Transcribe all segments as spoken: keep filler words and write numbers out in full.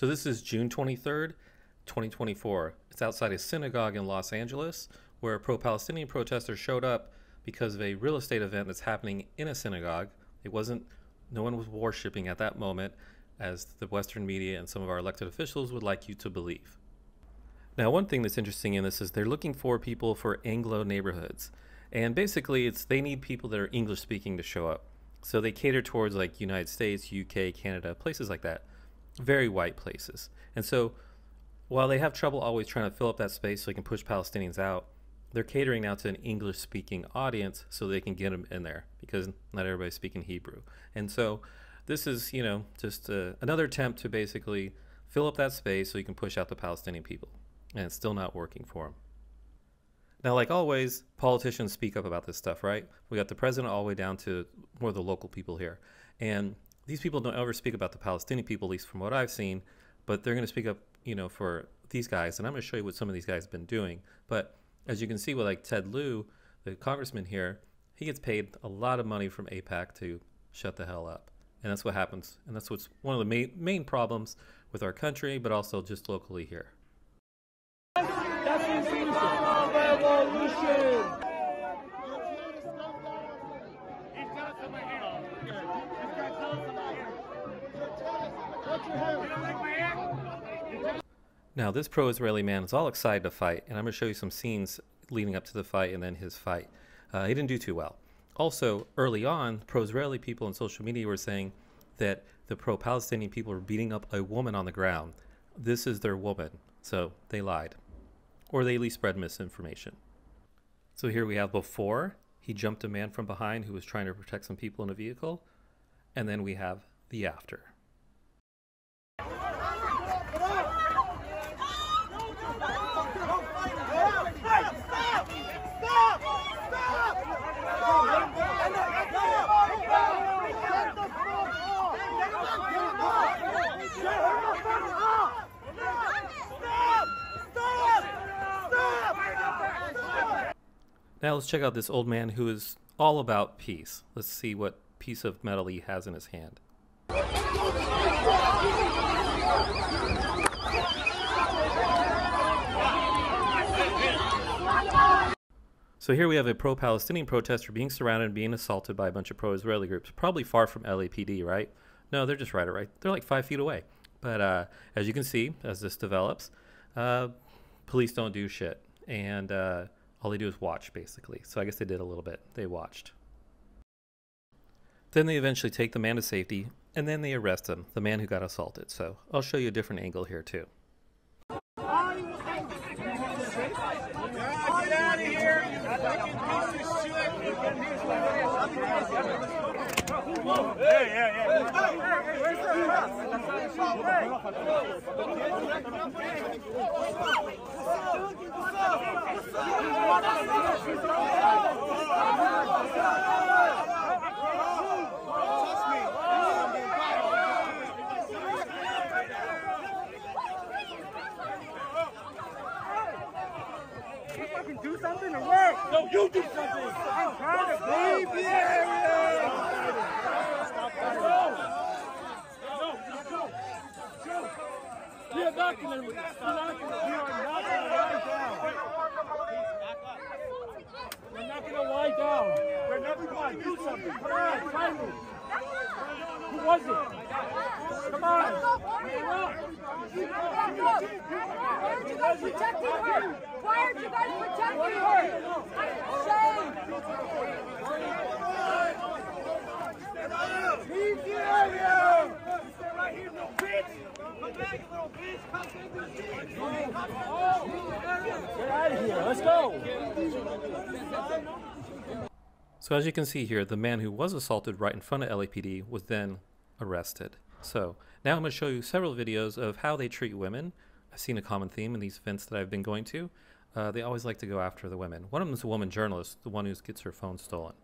So this is June twenty-third, twenty twenty-four. It's outside a synagogue in Los Angeles where a pro-Palestinian protester showed up because of a real estate event that's happening in a synagogue. It wasn't, no one was worshipping at that moment, as the Western media and some of our elected officials would like you to believe. Now, one thing that's interesting in this is they're looking for people for Anglo neighborhoods. And basically, it's they need people that are English speaking to show up. So they cater towards like United States, U K, Canada, places like that, very white places. And so while they have trouble always trying to fill up that space so they can push Palestinians out, they're catering now to an English speaking audience so they can get them in there, because not everybody's speaking Hebrew. And so this is, you know, just uh, another attempt to basically fill up that space so you can push out the Palestinian people. And it's still not working for them. Now, like always, politicians speak up about this stuff, right? We got the president all the way down to more of the local people here. And these people don't ever speak about the Palestinian people, at least from what I've seen, but they're going to speak up, you know, for these guys. And I'm going to show you what some of these guys have been doing. But as you can see with like Ted Lieu, the congressman here, he gets paid a lot of money from AIPAC to shut the hell up. And that's what happens. And that's what's one of the main, main problems with our country, but also just locally here. Now, this pro-Israeli man is all excited to fight, and I'm going to show you some scenes leading up to the fight and then his fight. Uh, he didn't do too well. Also, early on, pro-Israeli people on social media were saying that the pro-Palestinian people were beating up a woman on the ground. This is their woman, so they lied. Or they at least spread misinformation. So here we have before. He jumped a man from behind who was trying to protect some people in a vehicle. And then we have the after. Now let's check out this old man who is all about peace. Let's see what piece of metal he has in his hand. So here we have a pro-Palestinian protester being surrounded and being assaulted by a bunch of pro-Israeli groups, probably far from L A P D, right? No, they're just right away. They're like five feet away. But uh, as you can see, as this develops, uh, police don't do shit. And uh, all they do is watch, basically. So I guess they did a little bit. They watched. Then they eventually take the man to safety, and then they arrest him, the man who got assaulted. So I'll show you a different angle here, too. You fucking do something to work. No, you do something. I'm trying to leave the area. Stop fighting. We are not going to be We're not going to lie down. We're not going to do something. Come on, find me. Who was it? Come on. Why aren't you guys protecting her? Why aren't you guys protecting her? I'm ashamed. Leave the area. Right here, no bitch. Come back, little bitch. Come take the seat. Get out of here. Let's go. So as you can see here, the man who was assaulted right in front of L A P D was then arrested. So now I'm going to show you several videos of how they treat women. I've seen a common theme in these events that I've been going to. Uh, they always like to go after the women. One of them is a woman journalist, the one who gets her phone stolen.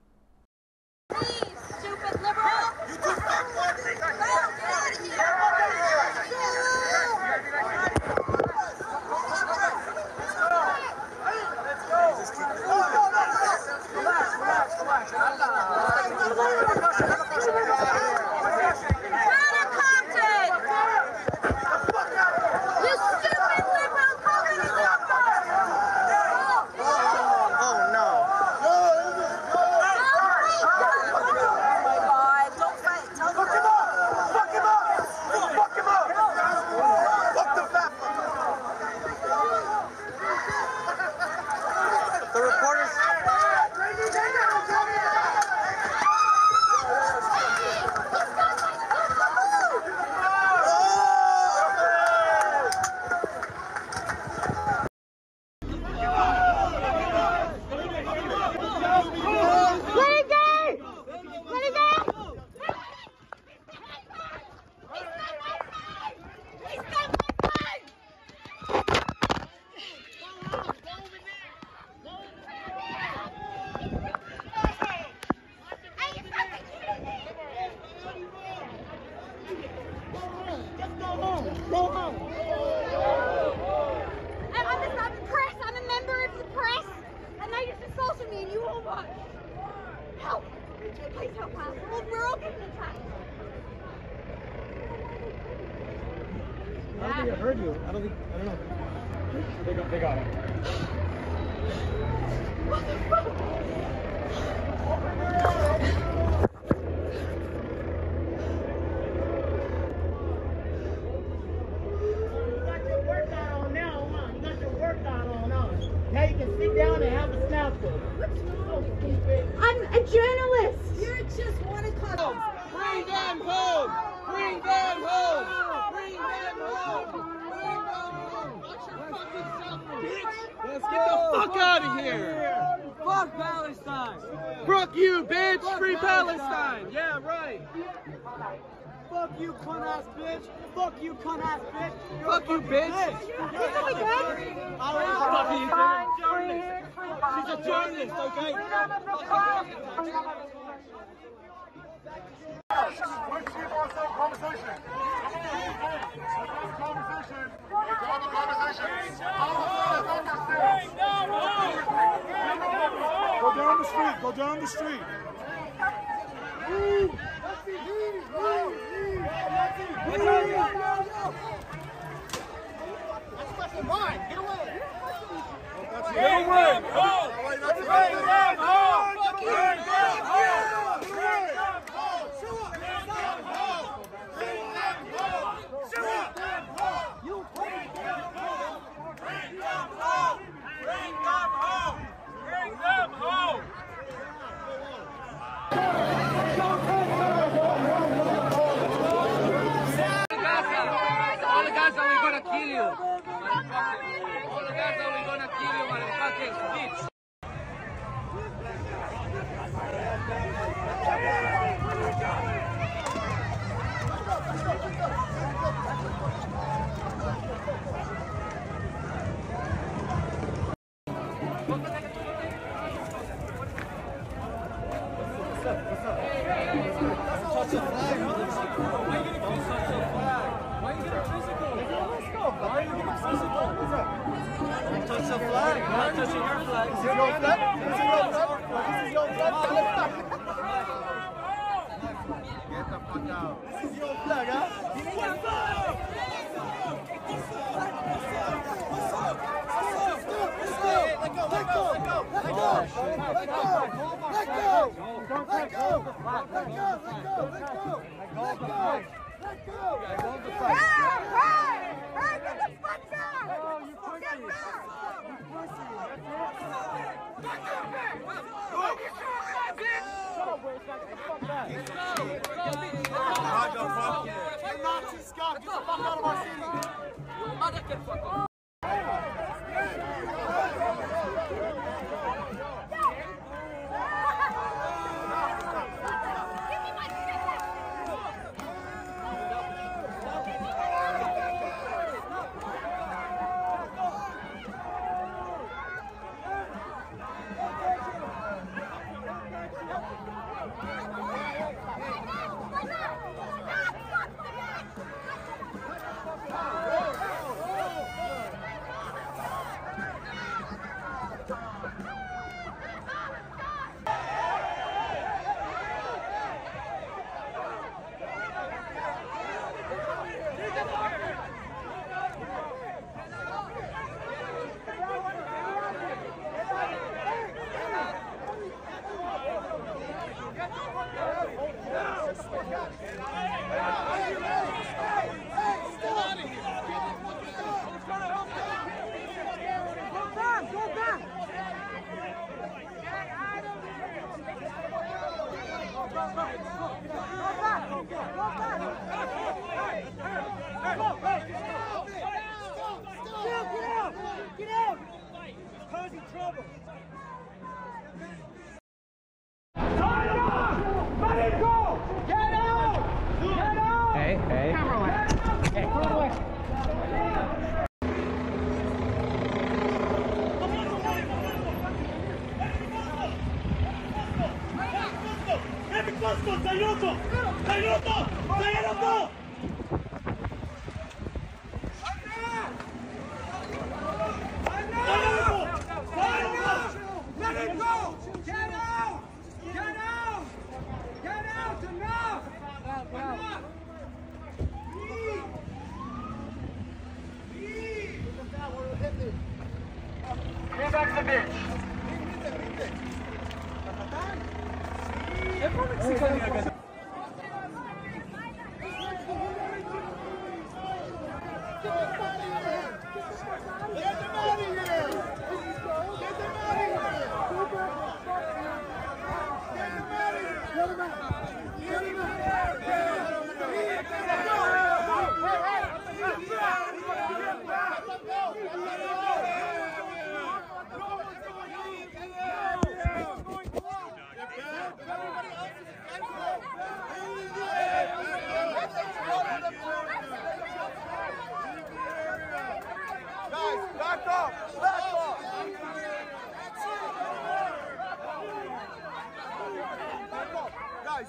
Not a content! I don't think I heard you. I don't think, I don't know. They got, they got it. What the fuck? You got your workout on now, huh? You got your workout on, huh? Now you can sit down and have a snapper. What's wrong with you? I'm a journalist. You're just one of the cops. Bring them home. Bring them home. Let's get the fuck out of here! Fuck Palestine! Fuck you, bitch! Fuck Free Palestine. Palestine! Yeah, right! Fuck you, cunt-ass bitch! Fuck you, cunt-ass bitch! You're fuck you, bitch! bitch. You're oh my God! I don't know what she's a journalist, okay? Let's keep ourselves conversation! Conversation! Conversation! Go down the street, go down the street. Move! That's fucking mine. Get away. Get away. Enough! the bitch.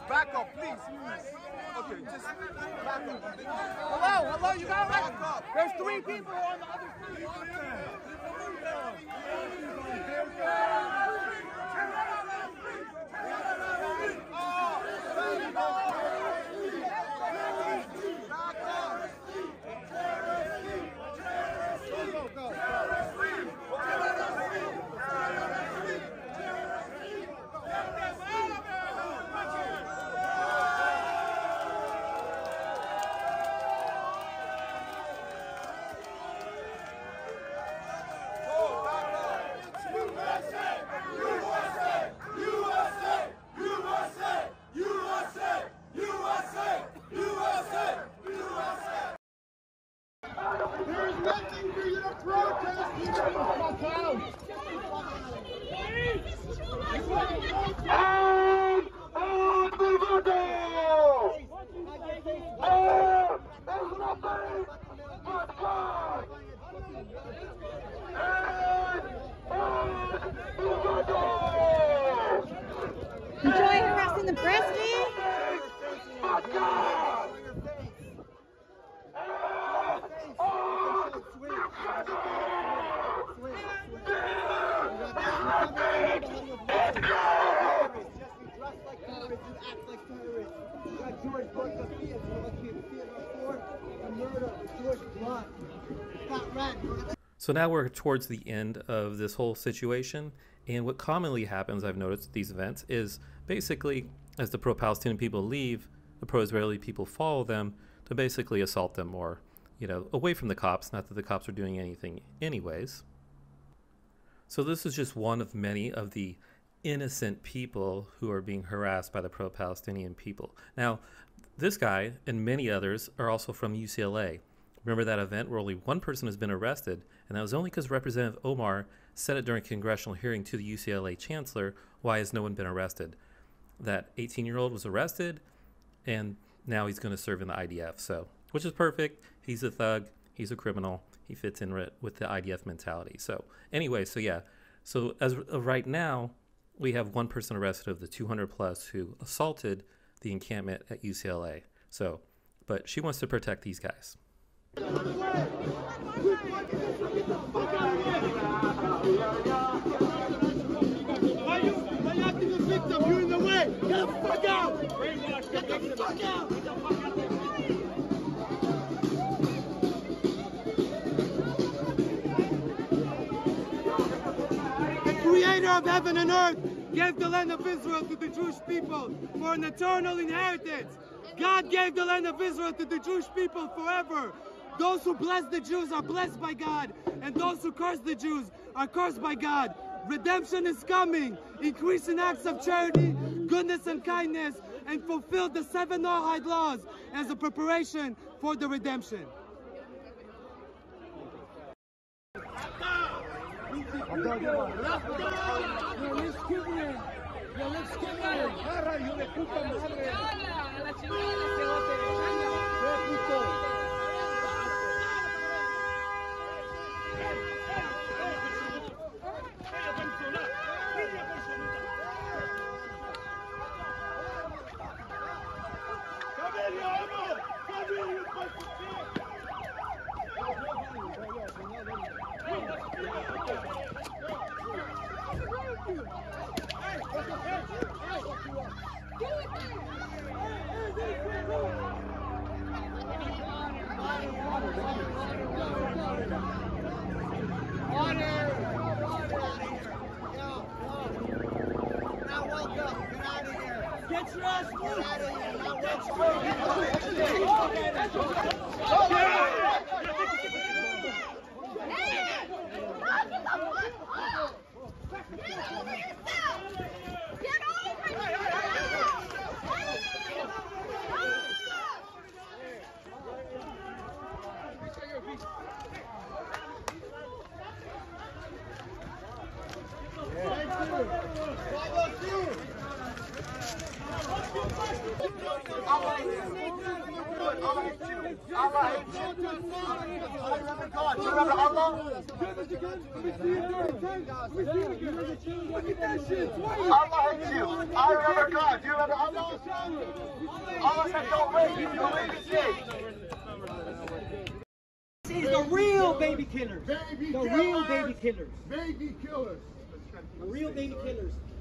Back up, please. Okay, just back up. Hello, hello, you got right. There's three people on the other side. Go, go, So now we're towards the end of this whole situation, and what commonly happens, I've noticed at these events, is basically as the pro-Palestinian people leave, the pro-Israeli people follow them to basically assault them more, you know, away from the cops, not that the cops are doing anything anyways. So this is just one of many of the innocent people who are being harassed by the pro-Palestinian people. Now, this guy and many others are also from U C L A. Remember that event where only one person has been arrested, and that was only because Representative Omar said it during a congressional hearing to the U C L A chancellor, why has no one been arrested? That eighteen-year-old was arrested, and now he's going to serve in the I D F, so, which is perfect. He's a thug. He's a criminal. He fits in with the I D F mentality. So anyway, so yeah. So as of right now, we have one person arrested of the two hundred plus who assaulted the encampment at U C L A. So, but she wants to protect these guys. You in the way! Get the fuck out! Get the fuck out! Get the fuck out! The Creator of heaven and earth gave the land of Israel to the Jewish people for an eternal inheritance. God gave the land of Israel to the Jewish people forever. Those who bless the Jews are blessed by God, and those who curse the Jews are cursed by God. Redemption is coming. Increase in acts of charity, goodness, and kindness, and fulfill the seven Noahide laws as a preparation for the redemption. Get with them!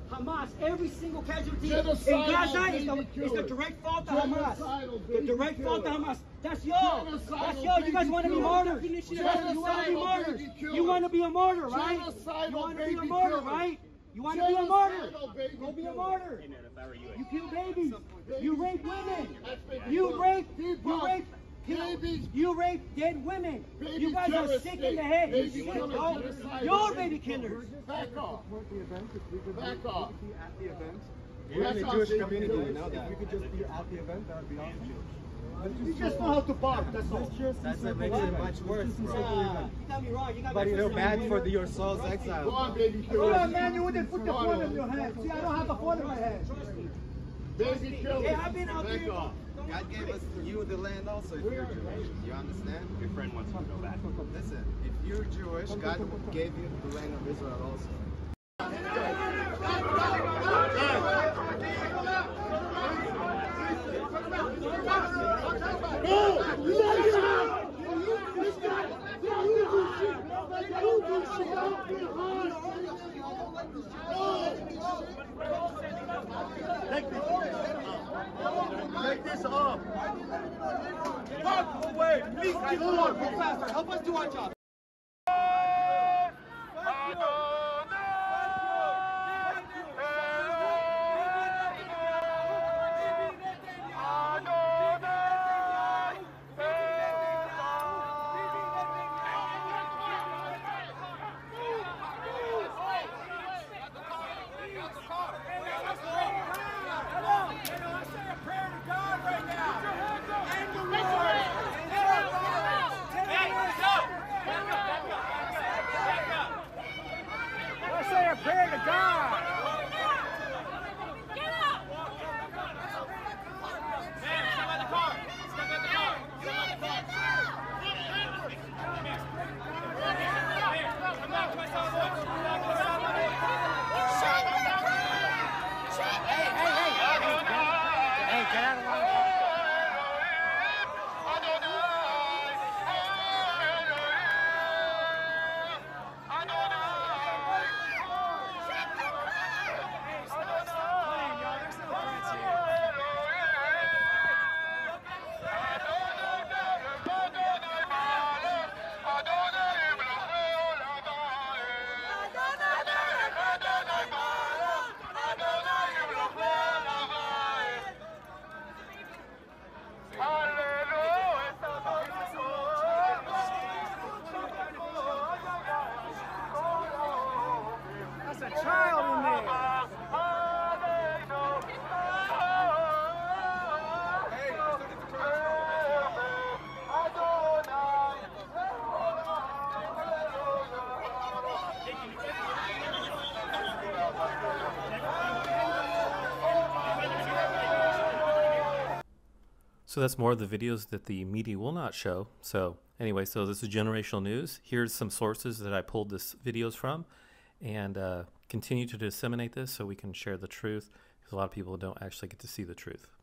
Hamas, every single casualty in Gaza is the, is the direct fault of Hamas. The direct fault of Hamas. That's y'all. That's y'all. You guys want to be martyrs. You want to be martyrs. You want to be a martyr, right? You want to be a martyr, right? You want to be a martyr. Go be a martyr. You kill babies. You rape women. You rape. You rape. Baby, you rape dead women. You guys are sick state. in the head. Baby you sick, bro. You're baby killers. Back off. Back off. At the event. We're in the Jewish community. If we could just be at the event, that would be awesome. You just know how to bark. That's all. That's what makes it much worse, bro. You got me wrong. You got me But you're bad for your soul's exile. Go on, baby killers. Come on, man. You wouldn't put the phone in your hand. See, I don't have the phone in my hand. Trust me. Baby killers. Yeah, I've been out there. God gave us you the land also if you're Jewish. You understand? Your friend wants to go back. Listen, if you're Jewish, God gave you the land of Israel also. Take this Take this off. Walk away. Please keep going. Go faster. Help us do our job. So that's more of the videos that the media will not show. So anyway, so this is Generational News. Here's some sources that I pulled this videos from, and uh, continue to disseminate this so we can share the truth, because a lot of people don't actually get to see the truth.